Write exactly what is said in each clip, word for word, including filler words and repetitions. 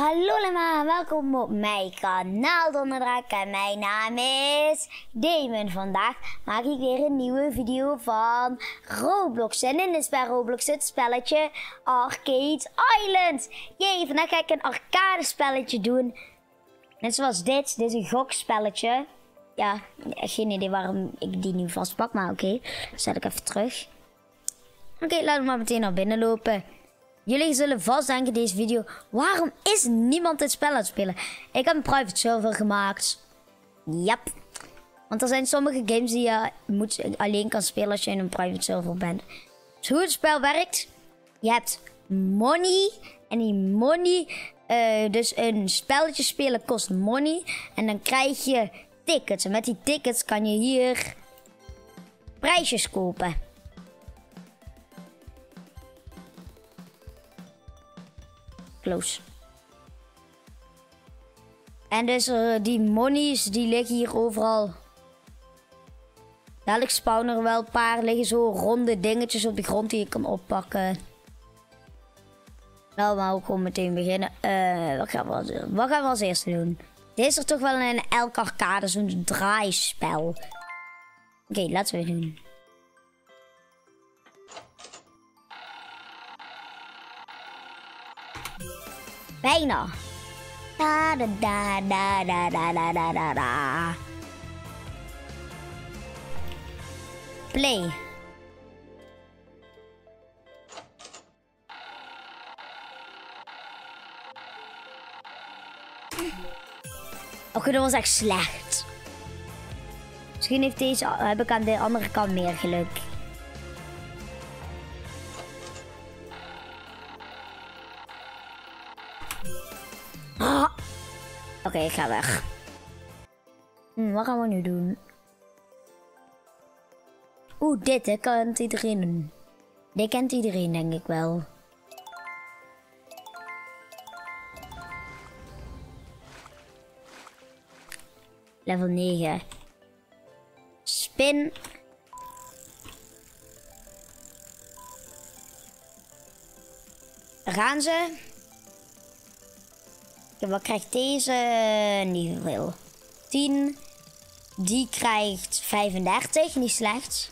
Hallo allemaal, welkom op mijn kanaal DonderDraak en mijn naam is Damon. Vandaag maak ik weer een nieuwe video van Roblox en in is bij Roblox het spelletje Arcade Island. Jee, vandaag ga ik een arcade spelletje doen. Net zoals dit, dit is een gokspelletje. Ja, geen idee waarom ik die nu vastpak, maar oké, okay. Zet ik even terug. Oké, okay, laten we maar meteen naar binnen lopen. Jullie zullen vast denken in deze video, waarom is niemand dit spel aan het spelen? Ik heb een private server gemaakt. Yep. Want er zijn sommige games die je moet, alleen kan spelen als je in een private server bent. Dus hoe het spel werkt. Je hebt money. En die money, uh, dus een spelletje spelen kost money. En dan krijg je tickets. En met die tickets kan je hier prijsjes kopen. Close. En dus uh, die monies die liggen hier overal. Dadelijk spawnen er wel een paar. Liggen zo ronde dingetjes op de grond die je kan oppakken. Nou, maar we gewoon meteen beginnen. Uh, wat, gaan we als, wat gaan we als eerste doen? Dit is er toch wel in elke arcade zo'n draaispel. Oké, okay, laten we het doen. Bijna. Da da da da da da da da da. Play. Oké, dat was echt slecht. Misschien heeft deze, heb ik aan de andere kant meer geluk. Oké, okay, ik ga weg. Hm, wat gaan we nu doen? Oeh, dit hè, kent iedereen doen. Dit kent iedereen, denk ik wel. Level negen. Spin. Daar gaan ze. Wat krijgt deze? Niet veel. tien. Die krijgt vijfendertig. Niet slecht.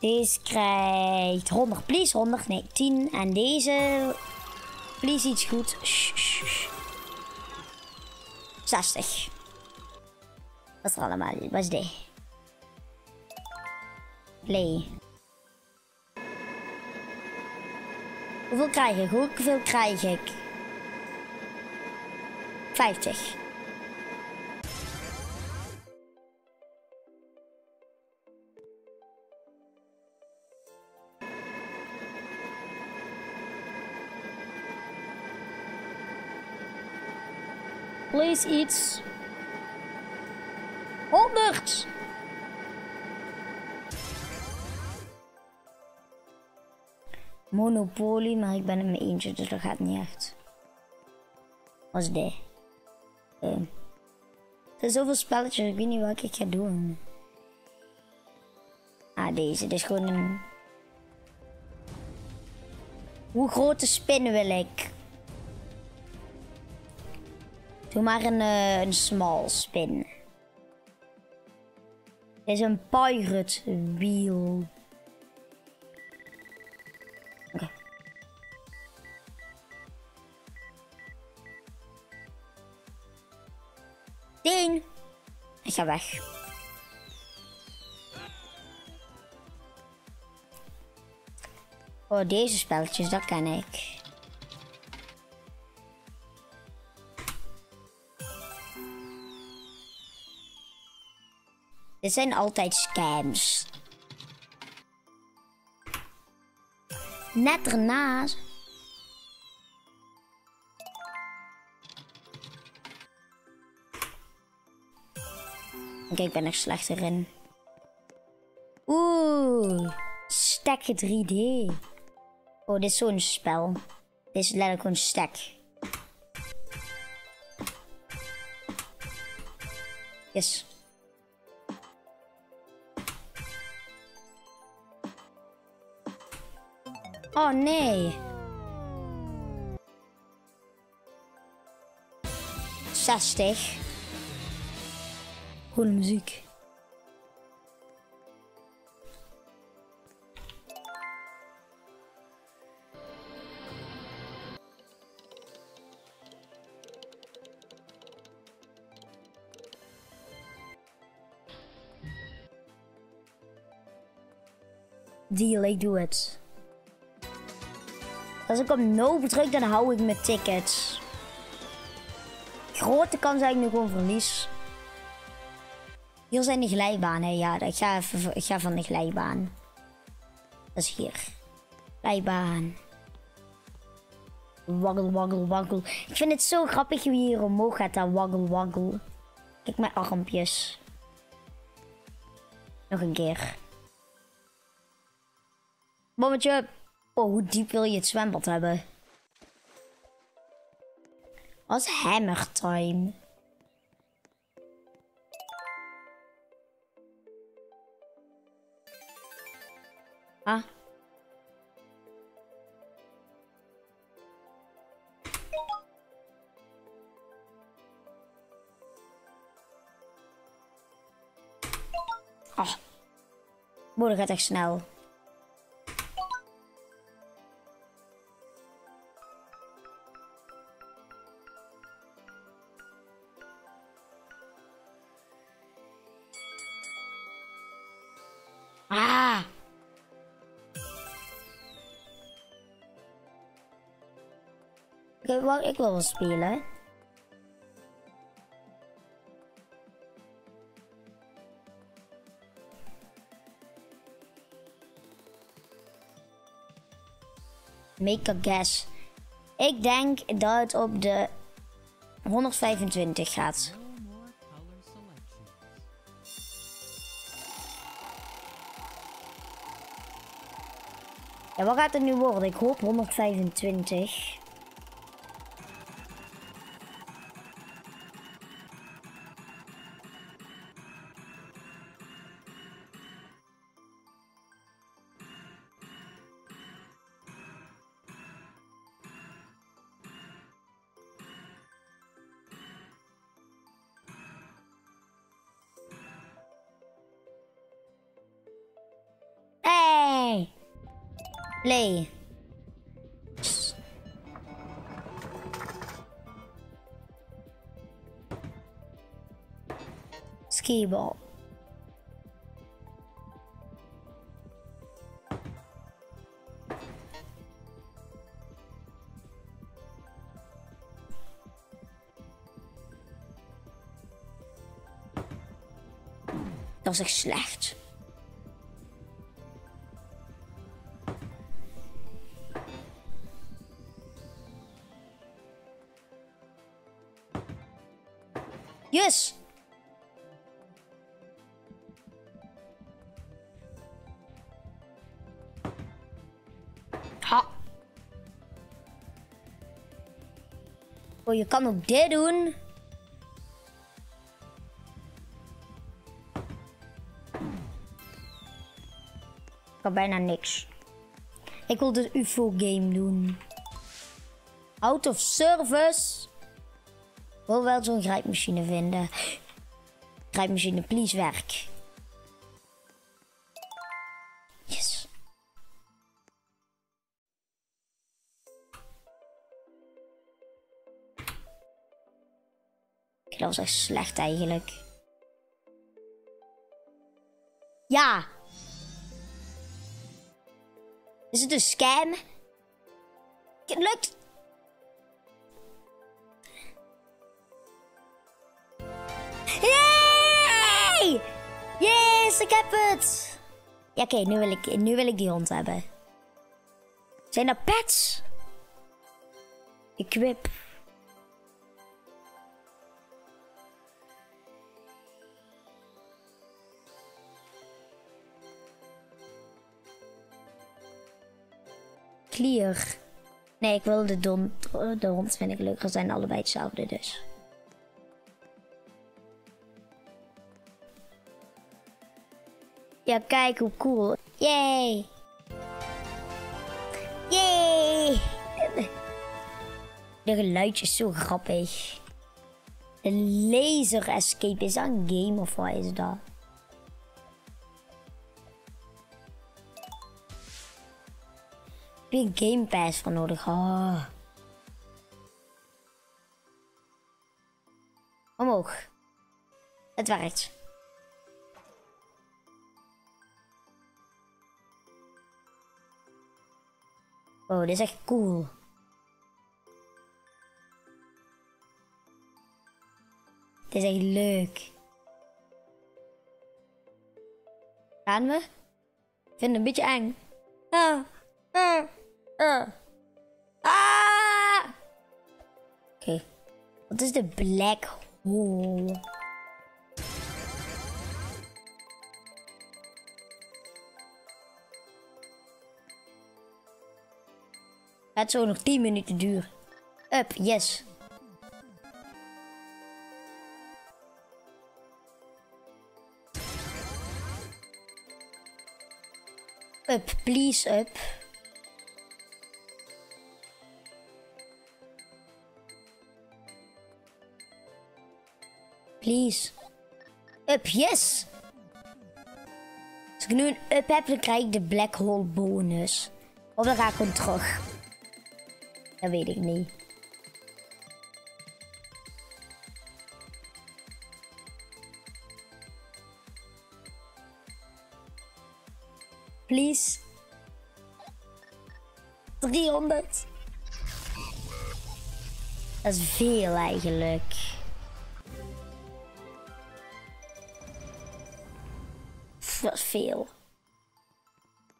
Deze krijgt honderd. Please, honderd. Nee, tien. En deze... Please, iets goed. zestig. Wat is er allemaal? Wat is dit? Play. Hoeveel krijg ik? Hoeveel krijg ik? vijftig. Please iets. honderd. Monopolie, maar ik ben in mijn eentje, dus dat gaat niet echt. Wat is dit? Uh, er zijn zoveel spelletjes, ik weet niet welke ik ga doen. Ah, deze. Dit is gewoon een... Hoe grote spin wil ik? Doe maar een, uh, een small spin. Dit is een pirate wheel. Okay. Ik ga weg. Oh, deze spelletjes, dat ken ik. Dit zijn altijd scams. Net ernaast. Oké, ik ben echt slechter in. Oeh, Stek drie D. Oh, dit is zo'n spel. Dit is letterlijk gewoon Stek. Yes. Oh nee. zestig. Goede muziek. Deal, ik doe het. Als ik op no druk, dan hou ik mijn tickets. Grote kans dat ik nu gewoon verlies. Hier zijn de glijbanen. Ja, ik ga, even, ik ga van de glijbaan. Dat is hier. Glijbaan. Waggle, waggle, waggle. Ik vind het zo grappig hoe je hier omhoog gaat. Dat waggle, waggle. Kijk mijn armpjes. Nog een keer. Bommetje. Oh, hoe diep wil je het zwembad hebben? Wat hammer time. Ah. Ah. Boer, dat gaat echt snel. Ik wil wel spelen. Make a guess. Ik denk dat het op de honderdvijfentwintig gaat. Ja, wat gaat het nu worden? Ik hoop honderdvijfentwintig. Play. Ski-ball. Dat is echt slecht. Yes. Ha. Oh, je kan ook dit doen. Ik kan bijna niks. Ik wil de U F O-game doen. Out of service. Ik wil wel zo'n grijpmachine vinden. Grijpmachine, please, werk. Yes. Okay, dat was echt slecht eigenlijk. Ja! Is het een scam? Het lukt! Yay! Yes, ik heb het! Ja, oké, okay, nu wil ik, nu wil ik die hond hebben. Zijn dat pets? Equip. Clear. Nee, ik wil de, don de hond, vind ik leuker. Zijn allebei hetzelfde dus. Ja, kijk hoe cool. Yay! Yay! De geluidjes zo grappig. Een laser escape. Is dat een game of wat is dat? Heb je Game Pass voor nodig? Oh. Omhoog. Het werkt. Wow, dit is echt cool. Dit is echt leuk. Gaan we? Ik vind het een beetje eng. Ah, ah, ah. Ah! Oké. Okay. Wat is de black hole? Het zou nog tien minuten duren. Up, yes. Up, please, up. Please. Up, yes. Als ik nu een up heb, dan krijg ik de black hole bonus. Of dan ga ik hem terug. Dat weet ik niet. Please. driehonderd. Dat is veel eigenlijk. Dat is veel.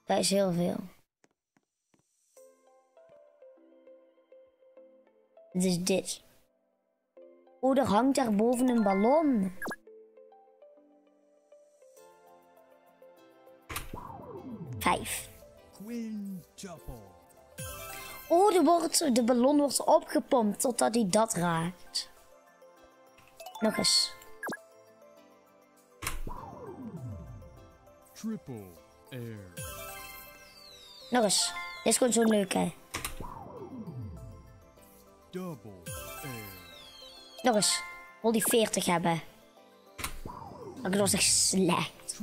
Dat is heel veel. Het is dit. Oh, er hangt daar boven een ballon. Vijf. Oh, de, wordt, de ballon wordt opgepompt totdat hij dat raakt. Nog eens. Triple air. Nog eens. Dit is gewoon zo leuk, hè. Nog eens, wil die veertig hebben. Dat was echt slecht.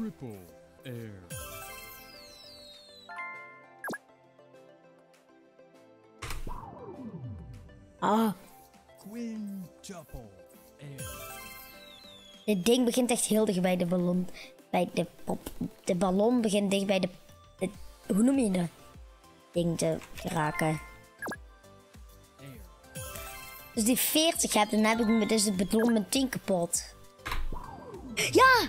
Ah. Dit ding begint echt heel dicht bij de ballon. Bij de pop. De ballon begint dicht bij de, de hoe noem je dat? Ding te raken. Dus die veertig heb, dan heb ik me dus het ballon met tien kapot. Ja!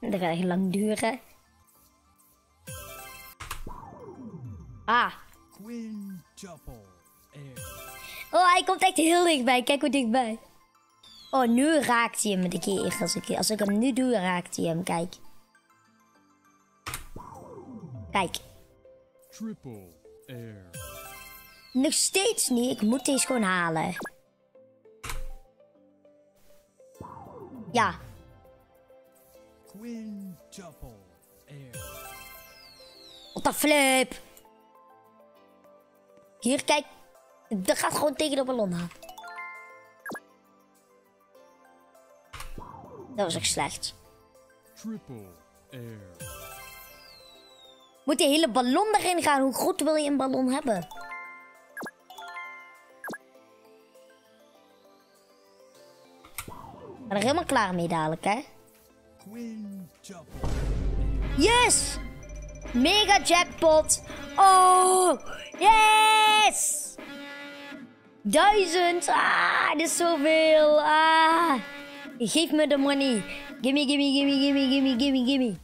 Dat gaat echt lang duren. Ah. Oh, hij komt echt heel dichtbij. Kijk hoe dichtbij. Oh, nu raakt hij hem een keer. Als ik, als ik hem nu doe, raakt hij hem. Kijk. Kijk. Triple air. Nog steeds niet. Ik moet deze gewoon halen. Ja. Quintuple air. What the flip. Hier, kijk. Dat gaat gewoon tegen de ballon aan. Dat was echt slecht. Triple air. Moet die hele ballon erin gaan? Hoe goed wil je een ballon hebben? Ik ben er helemaal klaar mee dadelijk, hè? Yes! Mega jackpot! Oh! Yes! Duizend! Ah, dit is zoveel! Ah! Geef me de money. Gimme, gimme, gimme, gimme, gimme, gimme, gimme.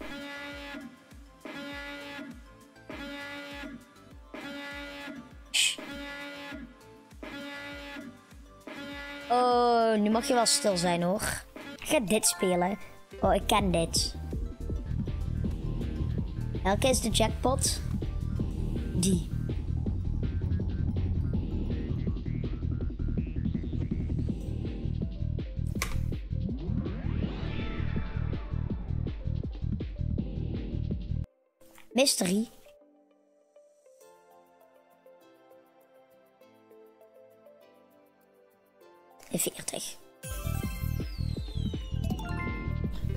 Oh, nu mag je wel stil zijn hoor. Ik ga dit spelen. Oh, ik ken dit. Welke is de jackpot? Die. Mystery. En veertig.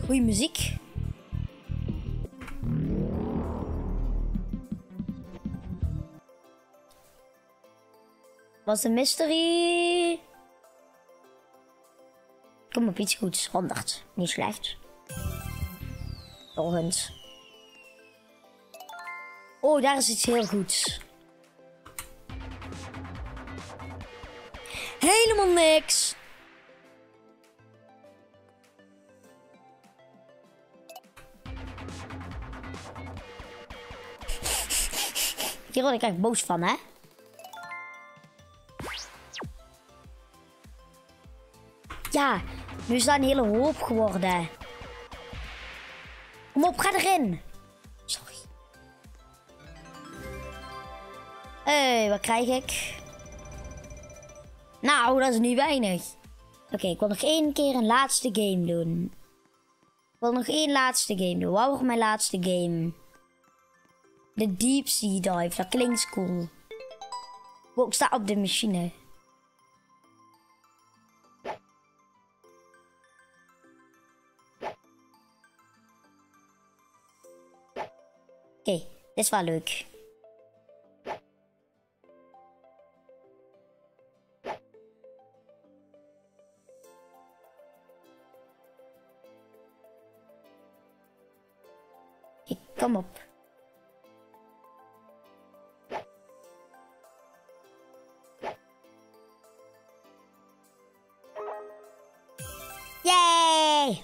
Goeie muziek. Was de mystery? Kom op iets goeds. honderd. Niet slecht. Volgens. Oh, daar is iets heel goeds. Helemaal niks. Hier word ik echt boos van, hè? Ja, nu is dat een hele hoop geworden. Kom op, ga erin. Sorry. Hé, hey, wat krijg ik? Nou, dat is niet weinig. Oké, okay, ik wil nog één keer een laatste game doen. Ik wil nog één laatste game doen. Wat wordt mijn laatste game? The Deep Sea Dive, dat klinkt cool. Wow, ik sta op de machine. Oké, okay, dit is wel leuk. Ik kom op. Yay!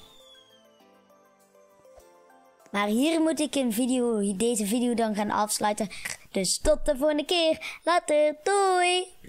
Maar hier moet ik een video, deze video dan gaan afsluiten. Dus tot de volgende keer. Later, doei!